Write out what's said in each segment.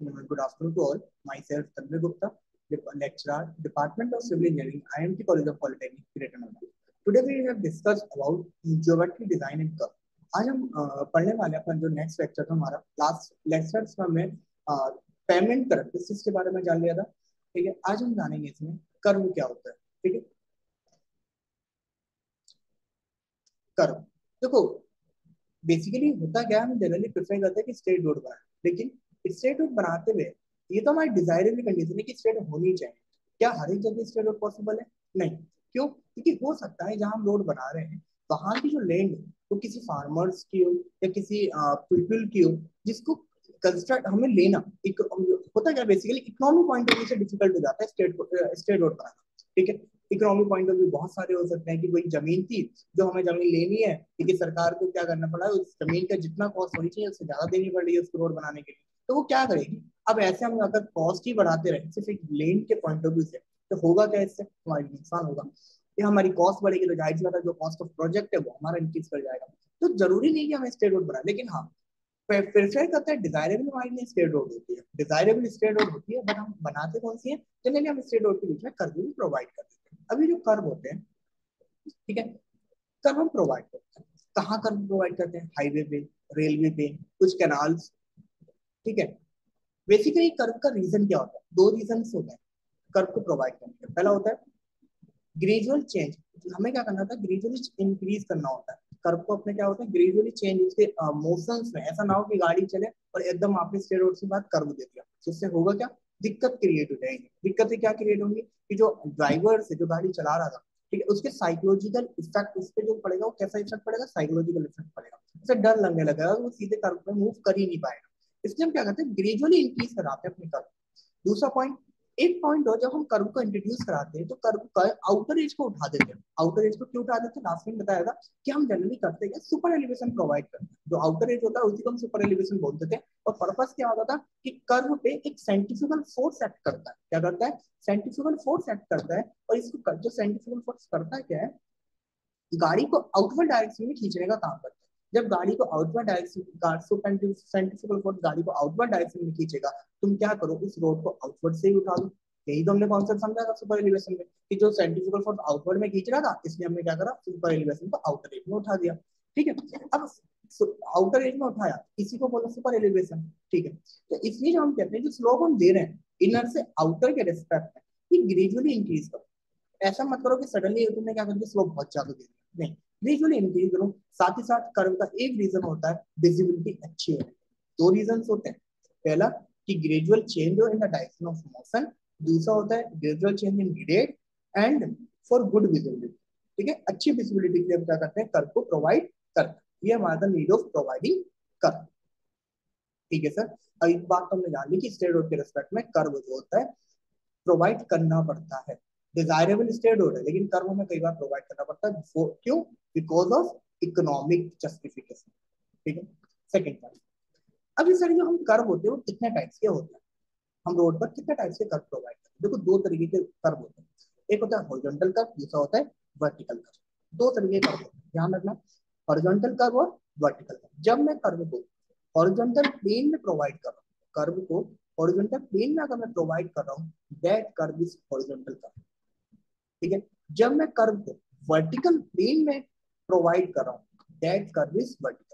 Good afternoon to all. Myself, Tanmay Gupta, lecturer, Department of Civil Engineering, IIMT College of Polytechnic, Greater Noida. Today we have discussed about geometry design and curve. आज हम पढ़ने वाले अपन जो next lecture था हमारा, last lectures में हमने payment characteristics के बारे में जान लिया था, ठीक है। आज हम जानेंगे इसमें कर्व क्या होता है, ठीक है। कर्व देखो, बेसिकली होता क्या है, हम जनरली प्रेफर करते हैं कि स्ट्रेट रोड बनाए, लेकिन स्ट्रेट रोड बनाते हुए ये तो हमारी डिजायरेबल कंडीशन है कि स्ट्रेट होनी चाहिए। क्या हर एक जगह स्ट्रेट रोड पॉसिबल है? नहीं। क्यों? क्योंकि हो सकता है जहां हम रोड बना रहे हैं वहां की जो लैंड है वो किसी फार्मर्स की हो या किसी पीपल की हो, जिसको कंस्ट्रक्ट हमें लेना होता क्या, basically economy point of view से डिफिकल्ट हो जाता है स्ट्रेट रोड बनाना, ठीक है। इकोनॉमी पॉइंट ऑफ व्यू बहुत सारे हो सकते हैं कि कोई जमीन थी जो हमें जमीन लेनी है, लेकिन सरकार को क्या करना पड़ा, उस जमीन का जितना कॉस्ट होनी चाहिए उससे ज्यादा देनी पड़ रही है उसको रोड बनाने के लिए, तो वो क्या करेगी। अब ऐसे हम अगर कॉस्ट ही बढ़ाते रहे सिर्फ एक लेन के पॉइंट ऑफ व्यू से, तो होगा क्या, इससे हमारे नुकसान होगा। ये हमारी कॉस्ट बढ़ेगी, तो जाहिर सी बात है जो कॉस्ट ऑफ प्रोजेक्ट है वो हमारा इंक्रीज कर जाएगा। तो जरूरी नहीं कि हमें स्ट्रेट रोड बनाए, लेकिन हाँ प्रेफर करते हैं डिजायरेबल हमारे लिए स्ट्रेट रोड होती है, डिजायरेबल स्ट्रेट रोड होती है, बट हम बनाते कौन सी है, जनरली हम स्ट्रेट रोड के बीच में कर्व भी प्रोवाइड करते हैं। अभी जो कर्व होते हैं, ठीक है, कर्व हम प्रोवाइड करते हैं, कहाँ कर्व प्रोवाइड करते हैं, हाईवे पे, रेलवे पे, कुछ कैनाल्स, ठीक है। बेसिकली कर्व का रीजन क्या होता है, दो रीजन होता है कर्व को प्रोवाइड करने का। पहला होता है ग्रेजुअल चेंज, हमें क्या करना होता है, ग्रेजुअली इंक्रीज करना होता है कर्व को अपने, क्या होता है ग्रेजुअली चेंज उसके मोशंस में, ऐसा ना हो कि गाड़ी चले और एकदम आपने स्ट्रेट रोड से बात कर्व दे दिया, जिससे होगा क्या, दिक्कत क्रिएट हो जाएगी। दिक्कतें क्या क्रिएट होंगी कि जो ड्राइवर से जो गाड़ी चला रहा था, ठीक है, उसके साइकोलॉजिकल इफेक्ट उस पर जो पड़ेगा वो कैसा इफेक्ट पड़ेगा, साइकोलॉजिकल इफेक्ट पड़ेगा, उससे डर लगने लगेगा, वो सीधे कर्व में मूव कर ही नहीं पाएगा। इसलिए हम क्या करते हैं, ग्रेजुअली इंक्रीज कराते हैं अपने कर्व। दूसरा पॉइंट, एक पॉइंट हो, जब हम कर्व को इंट्रोड्यूस कराते हैं तो कर्व का आउटर एज को उठा देते हैं। आउटर एज को क्यों उठा देते हैं, लास्ट में बताया था कि हम जनरली करते हैं सुपर एलिवेशन प्रोवाइड करते हैं, जो आउटर एज होता है उसी को हम सुपर एलिवेशन बोलते थे। और पर्पस क्या होता था कि कर्व पे एक सेंट्रीफ्यूगल फोर्स एक्ट करता है, क्या करता है, सेंट्रीफ्यूगल फोर्स एक्ट करता है, और इसको जो सेंट्रीफ्यूगल फोर्स करता है क्या है, गाड़ी को आउटवर्ड डायरेक्शन में खींचने का काम करता है। जब गाड़ी को आउटवर्ड डायरेक्शन, सेंट्रीफ्यूगल फोर्स गाड़ी को आउटवर्ड डायरेक्शन में खींचेगा, तुम क्या करो, उस रोड को आउटवर्ड से ही उठा दो। यही तो हमने कॉन्सेप्ट समझा था सुपर एलिवेशन में, कि जो सेंट्रीफ्यूगल फोर्स आउटवर्ड में खींच रहा था, इसलिए हमने क्या करा, सुपर एलिवेशन को आउटर एज में उठा दिया, ठीक है। अब आउटर एज में उठाया, इसी को बोला सुपर एलिवेशन, ठीक है। तो इसलिए जो हम कहते हैं, जो स्लोप हम दे रहे हैं इनर से आउटर के रेस्पेक्ट में, ये ग्रेजुअली इंक्रीज करो। ऐसा मत करो कि सडनली तुमने क्या करके स्लोप बहुत ज्यादा दे दिया, नहीं, ग्रेजुअली इंक्रीज करो। साथ ही साथ कर्व का एक रीजन होता है विजिबिलिटी अच्छी होती है। दो रीजन होते हैं, पहला कि ग्रेजुअल चेंज हो in the direction of motion, दूसरा होता है gradual change in grade and for good visibility, ठीक है। अच्छी विजिबिलिटी के लिए हम क्या करते हैं, कर्व को प्रोवाइड करते हैं, ये हमारा नीड ऑफ प्रोवाइडिंग कर्व, ठीक है सर। अब एक बात तो हमने जान ली कि स्ट्रेट रोड के रेस्पेक्ट में कर्व जो होता है प्रोवाइड करना पड़ता है। डिजायरेबल स्ट्रेट रोड है, लेकिन कर्व में कई बार प्रोवाइड करना पड़ता है, क्यों, बिकॉज ऑफ इकोनॉमिक जस्टिफिकेशन, ठीक है। सेकेंड पॉइंट, अभी सर जो हम कर्व होते हैं वो कितने टाइप्स के होते हैं, हम रोड पर कितने टाइप्स के कर्व प्रोवाइड करते हैं। देखो दो तरीके के कर्व होते हैं, एक होता है हॉरिजॉन्टल कर्व, दूसरा होता है वर्टिकल कर्व। दो तरीके के कर्व होते हैं, ध्यान रखना, हॉरिजॉन्टल कर्व और वर्टिकल कर्व। जब मैं कर्व को हॉरिजॉन्टल प्लेन में प्रोवाइड कर रहा हूँ, कर्व को हॉरिजॉन्टल प्लेन में अगर मैं प्रोवाइड कर रहा हूँ, that curve is horizontal curve, ठीक है। जब मैं कर्व को वर्टिकल प्लेन में प्रोवाइड कर रहा हूँ, दैट कर्व इज वर्टिकल।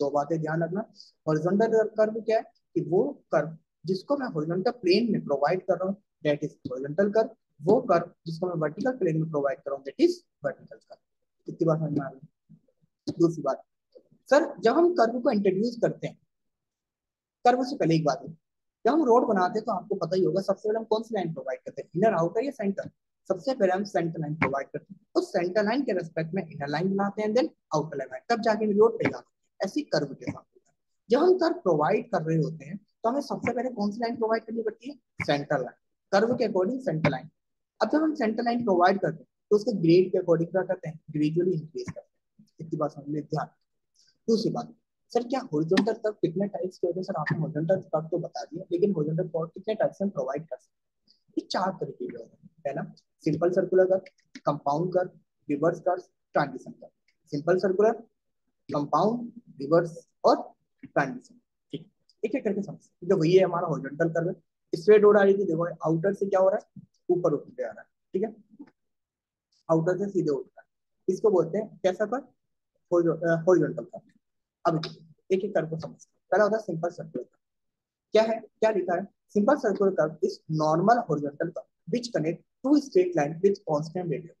दो बातें ध्यान रखना, हॉरिजॉन्टल कर्व क्या है कि वो कर्व जिसको मैं हॉरिजॉन्टल प्लेन में प्रोवाइड कर रहा हूँ, दैट इज हॉरिजॉन्टल कर्व, वो कर्व जिसको मैं वर्टिकल प्लेन में प्रोवाइड कर रहा हूँ, दैट इज वर्टिकल कर्व। कितनी बात समझ में आ गई। दूसरी बात सर, जब हम कर्व को इंट्रोड्यूस करते हैं, कर्व से पहले एक बात है, जब हम रोड बनाते हैं तो आपको पता ही होगा, सबसे पहले हम कौन सी लाइन प्रोवाइड करते हैं, इनर आउटर या सेंटर, सबसे पहले हम सेंटर लाइन प्रोवाइड करते हैं। उस सेंटर लाइन के रेस्पेक्ट में इनर लाइन बनाते हैं, देन आउटर लाइन, तब जाके रोड पे जाते हैं। ऐसी कर्व के साथ जब हम कर्व प्रोवाइड कर रहे होते हैं तो हमें सबसे पहले कौन सी लाइन प्रोवाइड करनी पड़ती है, सेंटर लाइन, कर्व के अकॉर्डिंग सेंटर लाइन। अब जब हम सेंटर लाइन प्रोवाइड करते हैं तो उसके ग्रेड के अकॉर्डिंग क्या करते हैं, ग्रेजुअली इंक्रीज करते हैं। इतनी बात समझ में ध्यान। दूसरी बात सर, क्या हॉरिजॉन्टल कर्व कितने टाइप्स के होते हैं? सर आपने हॉरिजॉन्टल कर्व तो बता दिया, लेकिन हॉरिजॉन्टल कर्व कितने टाइप्स से हम प्रोवाइड कर सकते हैं? चार तरीके के होते हैं, पहला simple circular curve, compound curve, reverse curve, transition curve. Simple circular, compound, reverse और ट्रांजिशन, ठीक। एक एक करके समझते हैं। वही है हमारा हॉरिजॉन्टल कर्व, स्ट्रेट रोड आ रही थी, देखो आउटर से क्या हो रहा है, ऊपर उठते आ रहा है, ठीक है, आउटर से सीधे उठ रहा है, इसको बोलते हैं कैसा कर्व, हॉरिजॉन्टल कर्व। अब एक एक कर्व को समझते हैं। पहला होता है सिंपल सर्कुलर कर्व, क्या है, क्या लिखा है, simple circular curve is normal horizontal curve which connect to straight line with constant radius,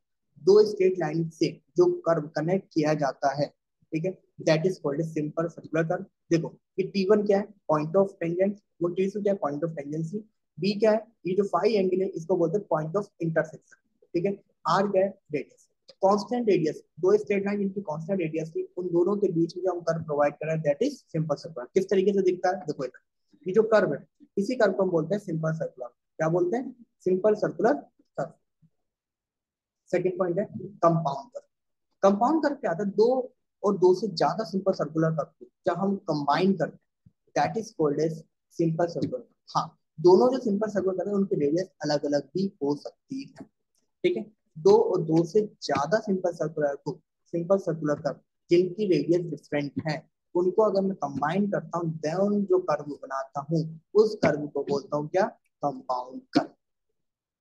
दो स्ट्रेट लाइन से जो कर्व कनेक्ट किया जाता है, ठीक है, that is called simple circular curve. देखो कि T1 क्या है, पॉइंट ऑफ टेंजेंट, वो T2 क्या है, पॉइंट ऑफ टेंजेंसी, B क्या है, ये जो फाई एंगल है इसको बोलते हैं पॉइंट ऑफ इंटरसेक्शन, ठीक है, R क्या है, रेडियस, कांस्टेंट रेडियस, दो स्ट्रेट लाइन जिनकी कांस्टेंट रेडियस थी, उन दोनों के बीच में जो हम कर्व प्रोवाइड कर रहे हैं दैट इज सिंपल सर्कुलर। किस तरीके से दिखता है, देखो ये जो कर्व है इसी कर्व को हम बोलते हैं सिंपल सर्कुलर, क्या बोलते हैं, simple circular curve. Second point है कंपाउंड कर्व। कंपाउंड कर्व क्या आता है, दो और दो से ज्यादा सिंपल सर्कुलर कर्व जब हम कंबाइन करते हैं that is called as simple circular. हाँ, दोनों जो सिंपल सर्कुलर कर्व है उनकी रेडियस अलग अलग भी हो सकती है, ठीक है, दो और दो से ज्यादा सिंपल सर्कुलर कर्व जिनकी रेडियस डिफरेंट है उनको अगर मैं कंबाइन करता हूँ देन जो कर्व बनाता हूँ उस कर्व को बोलता हूँ क्या, कंपाउंड कर्व,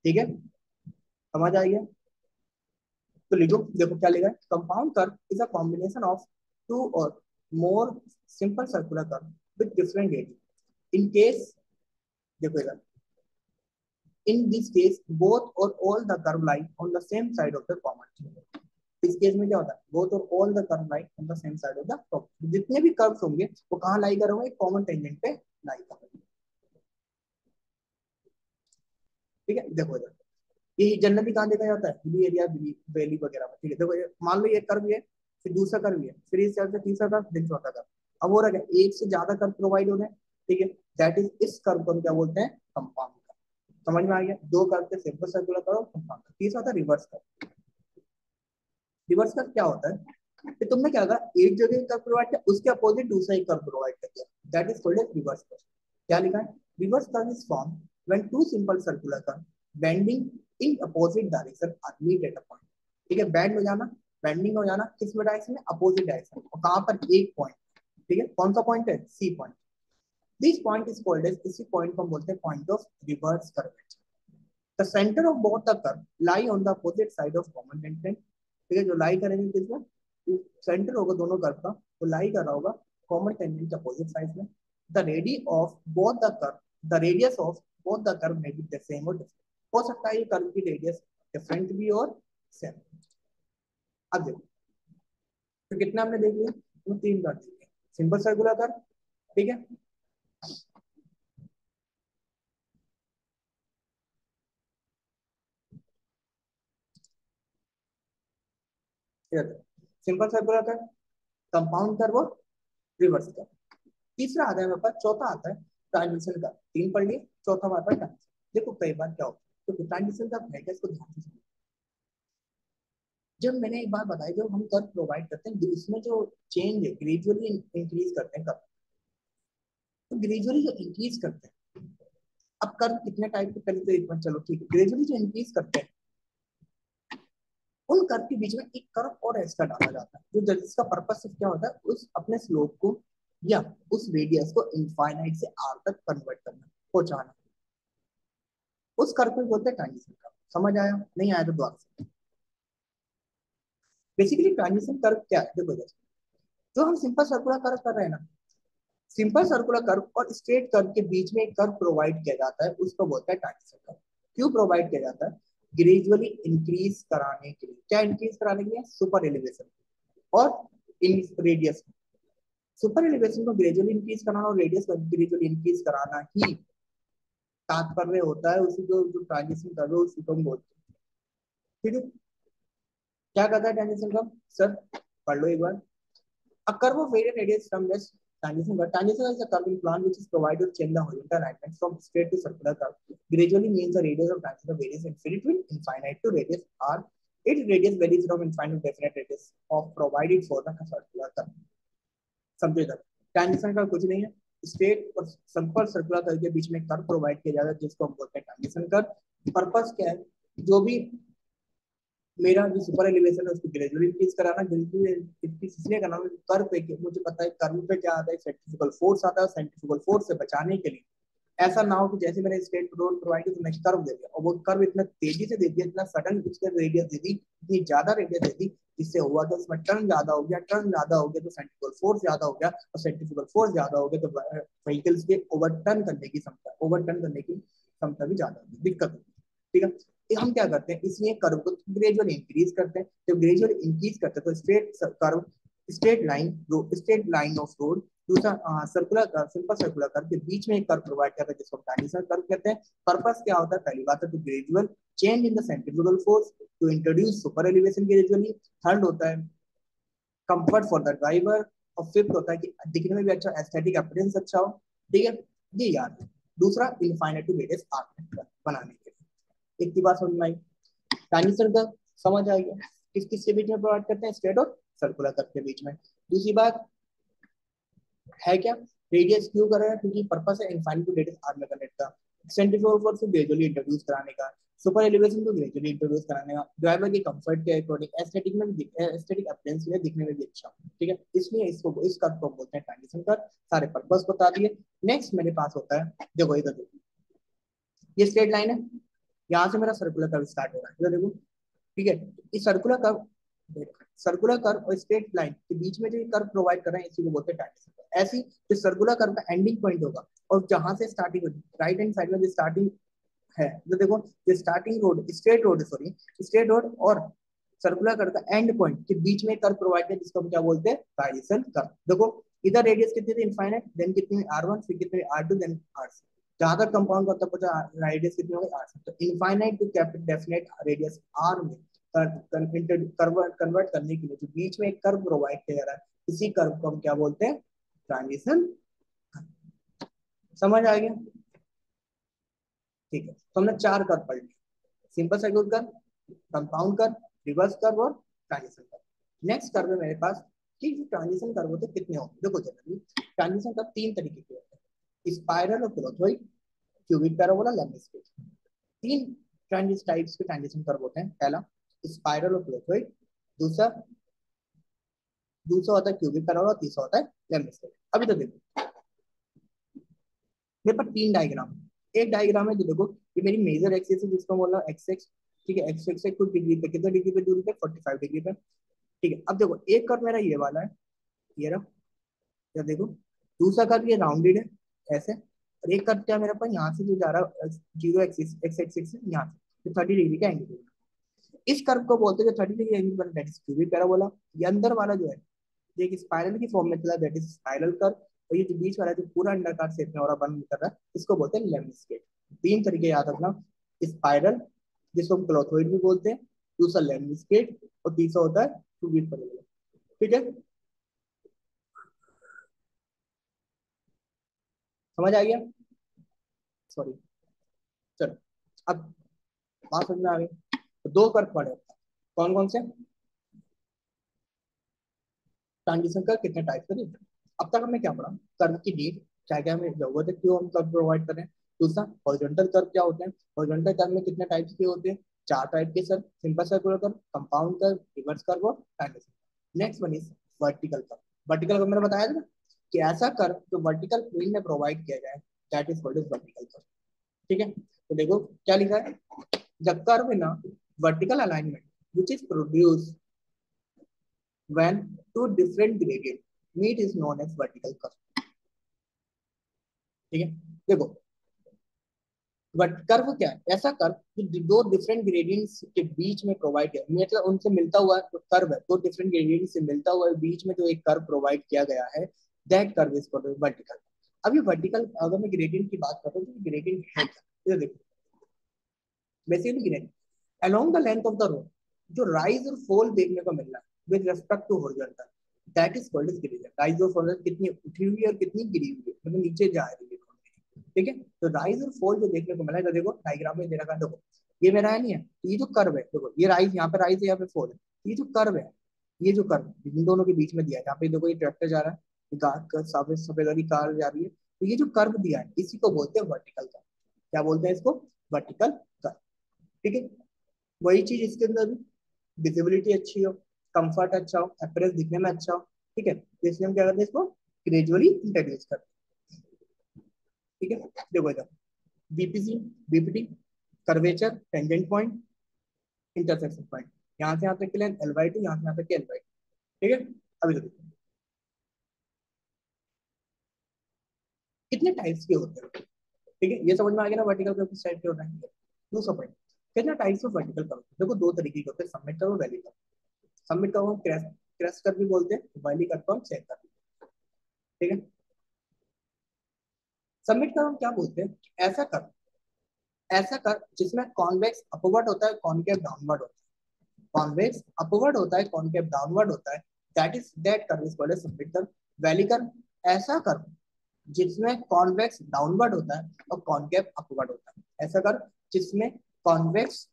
ठीक है, समझ आएगा। तो लिखो, देखो क्या लिखा है, compound curve is a combination of two और more simple circular curve with different radius in case, देखो इधर, in this case both or all the curve line on the same side of the common, इस case में क्या होता है, both or all the curve line on the same side of the common, जितने भी curves होंगे वो कहाँ लाई करेंगे, कॉमन टेंजेंट पे लाई करेंगे, ठीक है। देखो इधर, ये जनरली कहाँ देखा जाता है, हिली एरिया, वैली वगैरह में, ठीक है। देखो मान लो ये कर्व है, फिर दूसरा कर्व है, फिर इस तरह से तीसरा कर्व, फिर चौथा कर्व, अब हो रहा है एक से ज्यादा कर्व प्रोवाइड हो रहे हैं, ठीक है, दैट इज इस कर्व को हम क्या बोलते हैं, कंपाउंड। समझ में आ गया, दो कर्व के सिंपल सर्कुलर कर्व कंपाउंड। तीसरा होता है रिवर्स कर्व। रिवर्स कर्व क्या होता है कि तुमने क्या करा, एक जगह कर्व प्रोवाइड किया उसके अपोजिट दूसरा ही कर्व प्रोवाइड कर दिया, that is called as reverse curve. क्या लिखा है, reverse curve is form when two simple circular curve bending in opposite direction are meet at a point, ठीक है, बैंड हो जाना, बेंडिंग हो जाना किस डायरेक्शन में, अपोजिट डायरेक्शन, और कहां पर, एक पॉइंट, ठीक है, कौन सा पॉइंट है, C point. This point is called as, इसी पॉइंट को बोलते हैं point of reverse curvature. The centre of both the curve lie on the opposite side of common tangent, ठीक है, जो लाई करेंगे किसमें, सेंटर होगा दोनों कर्व का, वो लाई कर रहा होगा कॉमन टेंजेंट के अपोजिट साइड में। The radius of both the curve, the radius of both the curve may be the same और डिफरेंट, हो सकता है ये कर्व की रेडियस डिफरेंट भी और सेम। अब देखो तो कितना हमने देख लिया, तो तीन कर दिए, सिंपल सर्कुलर कर्व, ठीक है, simple circular curve, compound curve और रिवर्स कर्व। तीसरा आता है हमारे पास, चौथा आता है ट्रांजिशन कर्व। तीन पढ़ लिए, चौथा हमारे पास ट्रांजिशन। देखो कई बार क्या होता है, तो ट्रांजिशन कर्व है क्या, इसको ध्यान से सुनो। जब मैंने एक बार बताया जब हम कर्व प्रोवाइड करते हैं इसमें जो चेंज है ग्रेजुअली इंक्रीज करते हैं कर्व, तो ग्रेजुअली जो इंक्रीज करते हैं, अब कर्व कितने टाइप के, पहले तो एक बार चलो ठीक है, ग्रेजुअली जो इंक्रीज करते हैं उन कर्व के बीच में एक कर्व और एक्स्ट्रा डाला जाता है, जो जिसका पर्पस सिर्फ क्या होता है, उस अपने स्लोप को या उस रेडियस को इनफाइनाइट से आर तक कन्वर्ट करना, पहुंचाना, उस कर्व को बोलते हैं ट्रांजिशन कर्व। समझ आया, नहीं आया तो दोबारा। बेसिकली ट्रांजिशन कर्व क्या है, देखो जो हम सिंपल सर्कुलर कर्व कर रहे हैं ना, सिंपल सर्कुलर कर्व और स्ट्रेट कर्व के बीच में एक कर्व प्रोवाइड किया जाता है, उसको बोलता है ट्रांजिशन कर्व। क्यों प्रोवाइड किया जाता है, ग्रेजुअली इंक्रीज कराने के लिए। क्या इंक्रीज कराने के लिए, सुपर एलिवेशन और रेडियस। सुपर एलिवेशन को ग्रेजुअली इंक्रीज कराना और रेडियस को ग्रेजुअली इंक्रीज कराना ही तात्पर्य होता है, उसी को जो ट्रांजिशन कर्व उसी को बोलते हैं, ठीक है। क्या कहता है ट्रांजिशन कर्व, सर पढ़ लो एक बार, a curve of variant radius from this transition curve, transition curve is a curve plan which is provided change the horizontal element from straight to circular curve, gradually means the radius of transition varies infinite to infinite to radius r, its radius varies from infinite to definite radius of provided for the circular curve। समझो इधर transition curve कुछ नहीं है, straight और simple circular curve के बीच में curve provide किया जाता है जिसको हम बोलते हैं ट्रांजिशन कर्व। पर्पस क्या है, जो भी मेरा जो सुपर एलिवेशन है उसको ग्रेजुअली इंक्रीज कराना, इसलिए करना कर्व पे, मुझे पता है कर्व पे क्या आता है, सेंट्रीफ्यूगल फोर्स आता है, सेंट्रीफ्यूगल फोर्स से बचाने के लिए ऐसा ना हो कि जैसे मैंने स्टेट रोल प्रोवाइड किया तो नेक्स्ट कर्व दे दिया और वो कर्व इतना तेजी से दे दिया, इतना सडन उसके रेडियस दे दी, इतनी ज्यादा रेडियस दे दी, जिससे हुआ तो उसमें टर्न ज्यादा हो गया, टर्न ज्यादा हो गया तो सेंट्रीफ्यूगल फोर्स ज्यादा हो गया और सेंट्रीफ्यूगल फोर्स ज्यादा हो गया तो व्हीकल्स के ओवरटर्न करने की क्षमता, ओवरटर्न करने की क्षमता भी ज्यादा दिक्कत होगी। ठीक है, हम क्या करते हैं, इसलिए कर्व को ग्रेजुअल इंक्रीज करते हैं। जब ग्रेजुअल इंक्रीज करते हैं तो straight curve, straight line, straight line of road, दूसरा circular curve, simple circular curve के बीच में एक कर्व प्रोवाइड करता है जिसको डायनेशनल कर्व कहते हैं। पर्पस क्या होता है, पहली बात है तो gradual change in the centrifugal force to introduce super elevation gradually, third होता है कंफर्ट फॉर द ड्राइवर और फिफ्थ होता है कि दिखने में भी अच्छा, एस्थेटिक अपीयरेंस अच्छा हो। ठीक है, ये याद है। दूसरा इनफाइनाइट टू ग्रेडियस आर्क बनाने के लिए एक की बात समझ में आई, डायनेशनल कर्व समझ आ गया किस किस के बीच में प्रोवाइड करते हैं, स्ट्रेट और सर्कुलर कर्व के बीच में। दूसरी बात है क्या, रेडियस क्यों कर रहे हैं, क्योंकि पर्पस है इनफाइनाइट टू ग्रेडियस आर्क में करने का, सेंट्रीफ्यूगल फोर्स को ग्रेजुअली इंट्रोड्यूस कराने का, सुपर एलिवेशन को ग्रेजुअली इंट्रोड्यूस कराने का, ड्राइवर के कंफर्ट के अकॉर्डिंग, एस्थेटिक में एस्थेटिक अपीयरेंस में दिखने में भी अच्छा। ठीक है, इसलिए इसको इस कर्व को बोलते हैं डायनेशनल कर्व। सारे पर्पस बता दिए। नेक्स्ट मेरे पास होता है, देखो इधर ये स्ट्रेट लाइन है, यहाँ से मेरा सर्कुलर कर्व स्टार्ट हो रहा है, इधर देखो। ठीक है, इस सर्कुलर कर्व और स्ट्रेट लाइन के बीच में जो कर्व प्रोवाइड कर रहे हैं इसी को बोलते हैं डायनेशनल कर्व। ऐसी जो सर्कुलर कर्व का एंडिंग पॉइंट होगा और जहाँ से स्टार्टिंग होगी, राइट हैंड साइड में जो स्टार्टिंग है, इधर देखो, जो starting road, straight road, sorry straight road और सर्कुलर कर्व का एंड पॉइंट के बीच में कर्व प्रोवाइड है जिसको हम क्या बोलते हैं, डायनेशनल कर्व। देखो इधर रेडियस कितनी थी, इनफाइनाइट, देन कितनी R1, फिर कितनी R2, देन R3, जहां तक कंपाउंड करता पहुंचा रेडियस कितनी होगी R, तो infinite to capital definite radius R में कन्वर्ट करने के लिए जो बीच में एक कर्व प्रोवाइड किया जा रहा है इसी कर्व को हम क्या बोलते हैं, ट्रांजिशन। समझ आ गया? ठीक है, तो हमने चार कर्व पढ़ लिए, simple circular curve, compound curve, reverse curve और ट्रांजिशन कर्व। नेक्स्ट कर्व है मेरे पास कि जो ट्रांजिशन कर्व होते कितने होंगे। देखो जनरली ट्रांजिशन कर्व तीन तरीके के होते हैं, स्पाइरल और क्यूबिक, क्यूबिक पैराबोला, लैमिस्केट। तीन ट्रांजिशन टाइप्स के ट्रांजिशन कर्व होते हैं। पहला स्पाइरल और क्यूबिक, दूसरा होता है क्यूबिक पैराबोला, तीसरा होता है लैमिस्केट। अभी तो देखो मेरे पर तीन डायग्राम, एक डायग्राम है जो देखो ये मेरी मेजर एक्सिस है जिसको बोल रहा हूं एक्स एक्स। ठीक है, एक्स एक्स कुछ डिग्री पे, कितने डिग्री पे दूरी पे, 45 डिग्री पे। ठीक है, अब देखो एक कर्व मेरा ये वाला है, ये रहा, ये देखो दूसरा कर्व ये राउंडेड है ऐसे, और एक कर्व क्या मेरे पास यहाँ से जो जा रहा है जीरो एक्सिस, एक्स एक्सिस यहाँ से 30 डिग्री का एंगल। इस कर्व को बोलते हैं जो 30 डिग्री एंगल बना, दैट इज क्यूबिक पैराबोला। ये अंदर वाला जो है ये एक स्पाइरल की फॉर्म में चला, दैट इज स्पाइरल कर्व, और ये जो बीच वाला जो पूरा अंडाकार शेप में हो रहा बन कर रहा है इसको बोलते हैं लैमिस्केट। तीन तरीके याद रखना, स्पाइरल जिसको हम क्लॉथोइड भी बोलते हैं, दूसरा लैमिस्केट और तीसरा होता है क्यूबिक पैराबोला। ठीक है, समझ आ गया? सॉरी, चलो अब बात समझ में आ गई। तो दो कर्व पढ़े, कौन कौन से, ट्रांजिशन कर्व कितने टाइप के। अब तक हमने क्या पढ़ा, कर्व की नीड क्या क्या हमें जरूरत है, क्यों हम कर्व प्रोवाइड करें। दूसरा हॉरिजॉन्टल कर्व क्या होते हैं, हॉरिजॉन्टल कर्व में कितने टाइप्स के होते हैं, चार टाइप के sir, simple circular curve, compound curve, reverse curve और transition. Next one is vertical curve. Vertical curve मैंने बताया था ना कि ऐसा कर्व जो वर्टिकल प्लेन में प्रोवाइड किया जाए, that is called as vertical curve. ठीक है, तो देखो क्या लिखा है, the curve in a vertical alignment which is produced when two different gradient meet is known as vertical curve. ठीक है, देखो कर्व क्या है, ऐसा कर्व जो दो डिफरेंट ग्रेडियंट्स के बीच में प्रोवाइड किया, मतलब उनसे मिलता हुआ कर्व है, दो डिफरेंट ग्रेडियंट से मिलता हुआ बीच में जो एक कर्व प्रोवाइड किया गया है, that curve is called vertical. अभी वर्टिकल, अगर मैं ग्रेडियंट की बात करता हूं तो ग्रेडियंट है क्या, ये देखो basically gradient along the length of the road जो राइज और फॉल देखने को मिल रहा है with respect to horizontal, that is called as gradient. Rise और फॉल कितनी उठी हुई है और कितनी गिरी हुई है, मतलब नीचे जा रही है। ठीक है, तो राइज और फॉल जो देखने को मिला है, देखो डायग्राम में दे रखा है, देखो ये मेरा है नहीं है, ये जो कर्व है देखो, ये राइज, यहाँ पे राइज है, यहाँ पे फॉल है, ये जो कर्व है, ये जो कर्व इन दोनों के बीच में दिया है, यहाँ पे देखो ये ट्रैक्टर जा रहा है, सफेद रंग की कार जा रही है, तो ये जो कर्व दिया है इसी को बोलते हैं वर्टिकल कर्व। क्या बोलते हैं इसको, वर्टिकल कर्व। ठीक है, वही चीज इसके अंदर भी, विजिबिलिटी अच्छी हो, कंफर्ट अच्छा हो, अपीयरेंस दिखने में अच्छा हो, ठीक है, इसलिए हम क्या करते हैं इसको ग्रेजुअली इंट्रोड्यूस करते हैं, ठीक है। देखो इधर BPC, BPT, curvature, tangent point, intersection point, यहाँ से यहाँ तक के लिए एलवाईटी, यहाँ से यहाँ तक के एलवाईटी, ठीक है। अभी देखो कितने टाइप्स के होते हैं, ठीक है, ये समझ में आ गया ना, वर्टिकल कर्व किस टाइप के होता है। दूसरा पॉइंट, कितना टाइप्स ऑफ वर्टिकल कर्व, देखो दो तरीके के होते हैं, सबमिट कर्व और वैली कर्व। सबमिट कर्व हम क्रैश कर्व भी बोलते हैं, वैली कर्व को हम सेट कर्व, ठीक है। सबमिट कर्व हम क्या बोलते हैं, ऐसा कर्व जिसमें कॉन्वेक्स अपवर्ड होता है, कॉन्केव डाउनवर्ड होता है, कॉन्वेक्स अपवर्ड होता है, कॉन्केव डाउनवर्ड होता है, that is that curve is called as summit curve. Valley curve, ऐसा कर्व जिसमें कॉन्वेक्स डाउनवर्ड होता है और कॉन्केव अपवर्ड होता है, ऐसा कर्व जिसमें कॉन्वेक्स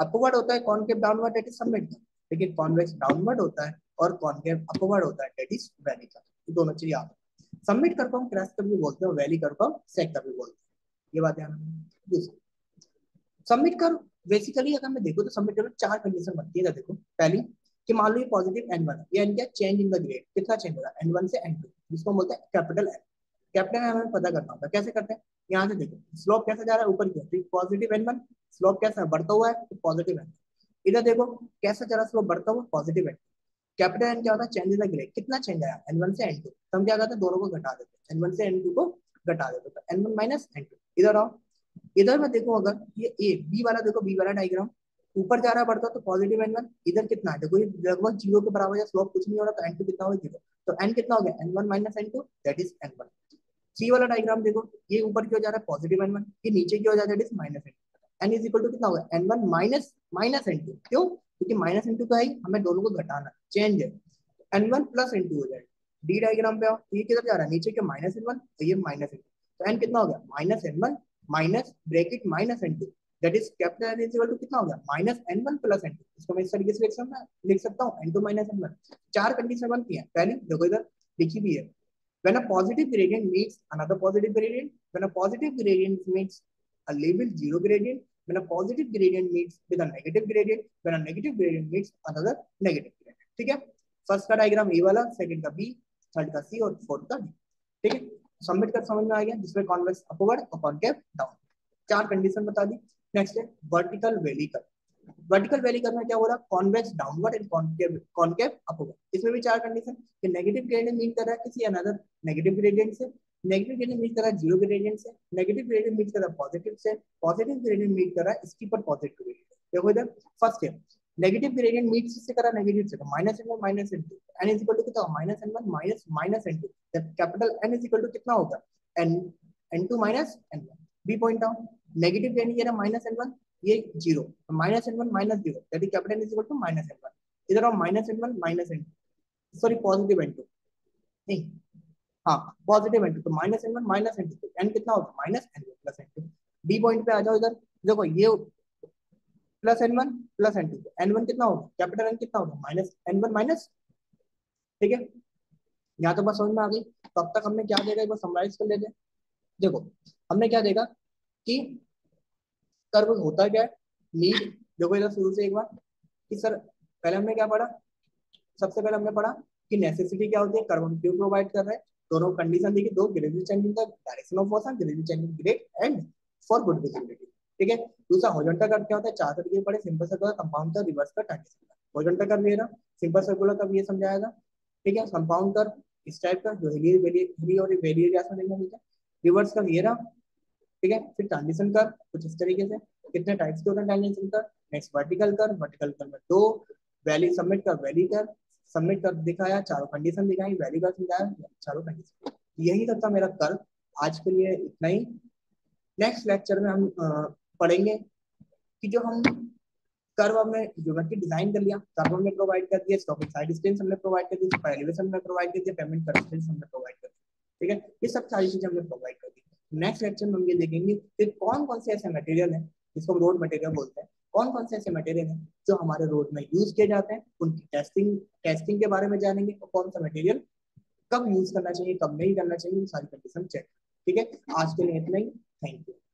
अपवर्ड होता है, concave downward, that is summit curve. लेकिन कॉन्वेक्स डाउनवर्ड होता है और कॉन्केव अपवर्ड होता है, दैट इज वैली कर्व। दोनों चीज याद रखो, सबमिट कर्व को हम क्रैश कर्व भी बोलते हैं, वैली कर्व को सेट कर्व भी बोलते हैं, ये बात ध्यान रखना। दूसरा, सबमिट कर्व बेसिकली अगर मैं देखो तो सबमिट कर्व चार कंडीशन बनती है। देखो पहली कि मान लो ये पॉजिटिव n1 है, ये n क्या, चेंज इन द ग्रेड, कितना चेंज होगा n1 से n2, जिसको बोलते हैं कैपिटल N। कैपिटल N हमें पता करना होता है, कैसे करते हैं, यहाँ से देखो स्लोप कैसा जा रहा है ऊपर की ओर, तो पॉजिटिव n1, स्लोप कैसा बढ़ता हुआ है तो पॉजिटिव n। इधर देखो कैसा जा रहा है, स्लोप बढ़ता हुआ, पॉजिटिव n। कैपिटल N क्या होता है, चेंज इन द ग्रेड, कितना चेंज आया n1 से n2, हम क्या करते हैं दोनों को घटा देते हैं, n1 से n2 को घटा देते हैं, n1 माइनस n2। इधर आओ, इधर में देखो अगर ये ए बी वाला, देखो बी वाला डायग्राम ऊपर जा रहा है बढ़ता, तो पॉजिटिव n1, इधर कितना है देखो, ये लगभग 0 के बराबर है, स्लोप कुछ नहीं हो रहा, तो n2 कितना हो गया 0, तो n कितना हो गया n1 minus n2, that is n1। सी वाला डायग्राम देखो, ये ऊपर क्यों जा रहा है पॉजिटिव n1, ये नीचे क्यों जा रहा है, that is minus n2, n is equal to कितना होगा n1 माइनस माइनस n2, क्यों, क्योंकि माइनस n2 का है, हमें दोनों को घटाना, चेंज है, n1 प्लस n2 हो जाएगा। डी डायग्राम पे आओ, ये किधर जा रहा है नीचे के, माइनस n1, तो ये माइनस n2, तो n कितना हो गया minus n1 minus bracket minus n2, that is capital N equal to कितना हो गया माइनस n1 प्लस n2। इसको मैं इस तरीके से लिख सकता हूं n2 माइनस n1। चार कंडीशन बनती है, पहली देखो इधर लिखी भी है, when a positive gradient meets another positive gradient, when a positive gradient meets a level 0 gradient, when a positive gradient meets with a negative gradient, when a negative gradient meets another negative gradient, ठीक है। First का diagram A वाला, second का B, third का सी और fourth का D, ठीक है। सबमिट कर समझ में आ गया, जिसमें कॉन्वेक्स अपवर्ड और कॉन्केव डाउन, चार कंडीशन बता दी। नेक्स्ट है vertical valley curve. Vertical valley curve में क्या हो रहा है, convex downward and concave upward, इसमें भी चार कंडीशन कि नेगेटिव ग्रेडियंट मीट कर रहा है किसी अनदर नेगेटिव ग्रेडियंट से, नेगेटिव ग्रेडियंट मीट कर रहा है जीरो ग्रेडियंट से, नेगेटिव ग्रेडियंट मीट कर रहा है पॉजिटिव से, पॉजिटिव ग्रेडियंट मीट कर रहा है इसकी पर पॉजिटिव ग्रेडियंट। देखो इधर फर्स्ट है नेगेटिव ग्रेडियंट मीट से कर रहा है नेगेटिव से, minus n1 minus n2, n is equal to कितना minus n1 minus minus n2, जब capital N is equal to कितना होगा n n2 minus n1। B point आओ, नेगेटिव ग्रेडियंट ये रहा माइनस n1, ये 0, minus n1 minus 0, that is capital N is equal to minus n1। इधर आओ minus n1 minus n2, sorry positive n2 नहीं, हां पॉजिटिव n2, तो minus n1 minus n2, तो n कितना होगा minus n1 plus n2। B point पे आ जाओ, इधर देखो ये प्लस n1 प्लस n2, तो n1 कितना होगा कैपिटल N कितना होगा माइनस n1 माइनस, ठीक है। यहां तो बस समझ में आ गई। तब तक हमने क्या देखा, एक बार समराइज कर लेते हैं। देखो हमने क्या देखा कि कर्व होता क्या है, मीट, देखो इधर शुरू से एक बार कि सर पहले हमने क्या पढ़ा, सबसे पहले हमने पढ़ा कि नेसेसिटी क्या होती है, कर्व हम क्यों प्रोवाइड कर रहे हैं, दोनों कंडीशन देखी, दो gradual change in the direction of motion, gradual change in grade and for good visibility, ठीक है। दूसरा हॉरिजॉन्टल कर्व क्या होता है, चार तरीके पढ़े, simple circular, compound curve, reverse curve, tangent curve. Horizontal curve ये रहा, सिंपल सर्कुलर कर्व ये समझाया था, ठीक है। कंपाउंड कर्व इस टाइप का जो हिली हिली और वैली जैसा देखने मिलता है, रिवर्स कर्व ये रहा, ठीक है। फिर ट्रांजिशन कर्व कुछ इस तरीके से, कितने टाइप्स के होते हैं transition curve. Next vertical curve, vertical curve में दो, valley summit curve, valley curve, summit curve दिखाया, चारों कंडीशन दिखाई, वैली कर्व दिखाया, चारों कंडीशन। यही था मेरा कर्व, आज के लिए इतना ही। नेक्स्ट लेक्चर में हम पढ़ेंगे कि जो हम कर्व हमने ज्योमेट्री डिजाइन कर लिया, कर्व हमने प्रोवाइड कर दिया, स्टॉप साइड डिस्टेंस हमने प्रोवाइड कर दिया, एलिवेशन हमने प्रोवाइड कर दिया, पेमेंट कंस्ट्रेंट्स हमने प्रोवाइड कर दिया, ठीक है, ये सब सारी चीजें हमने प्रोवाइड कर दी। नेक्स्ट लेक्चर में हम ये देखेंगे कि कौन कौन से ऐसे मटेरियल हैं, जिसको हम रोड मटेरियल बोलते हैं, कौन कौन से ऐसे मटेरियल हैं जो हमारे रोड में यूज किए जाते हैं, उनकी टेस्टिंग के बारे में जानेंगे, और कौन सा मटेरियल कब यूज करना चाहिए, कब नहीं करना चाहिए, सारी कंडीशन चेक, ठीक है। आज के लिए इतना ही, थैंक यू।